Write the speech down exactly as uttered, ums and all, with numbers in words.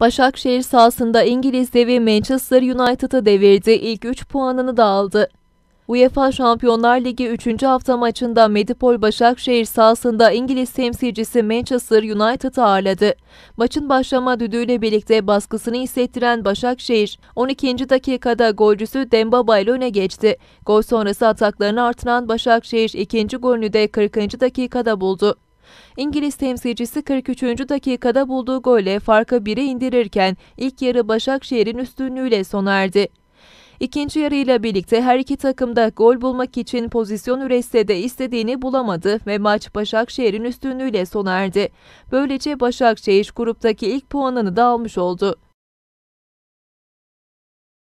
Başakşehir sahasında İngiliz devi Manchester United'ı devirdi, ilk üç puanını da aldı. UEFA Şampiyonlar Ligi üçüncü hafta maçında Medipol Başakşehir sahasında İngiliz temsilcisi Manchester United'ı ağırladı. Maçın başlama düdüğüyle birlikte baskısını hissettiren Başakşehir, on ikinci dakikada golcüsü Dembaba ile öne geçti. Gol sonrası ataklarını artıran Başakşehir ikinci golünü de kırkıncı dakikada buldu. İngiliz temsilcisi kırk üçüncü dakikada bulduğu golle farkı bire indirirken ilk yarı Başakşehir'in üstünlüğüyle sona erdi. İkinci yarıyla birlikte her iki takım da gol bulmak için pozisyon üretse de istediğini bulamadı ve maç Başakşehir'in üstünlüğüyle sona erdi. Böylece Başakşehir gruptaki ilk puanını da almış oldu.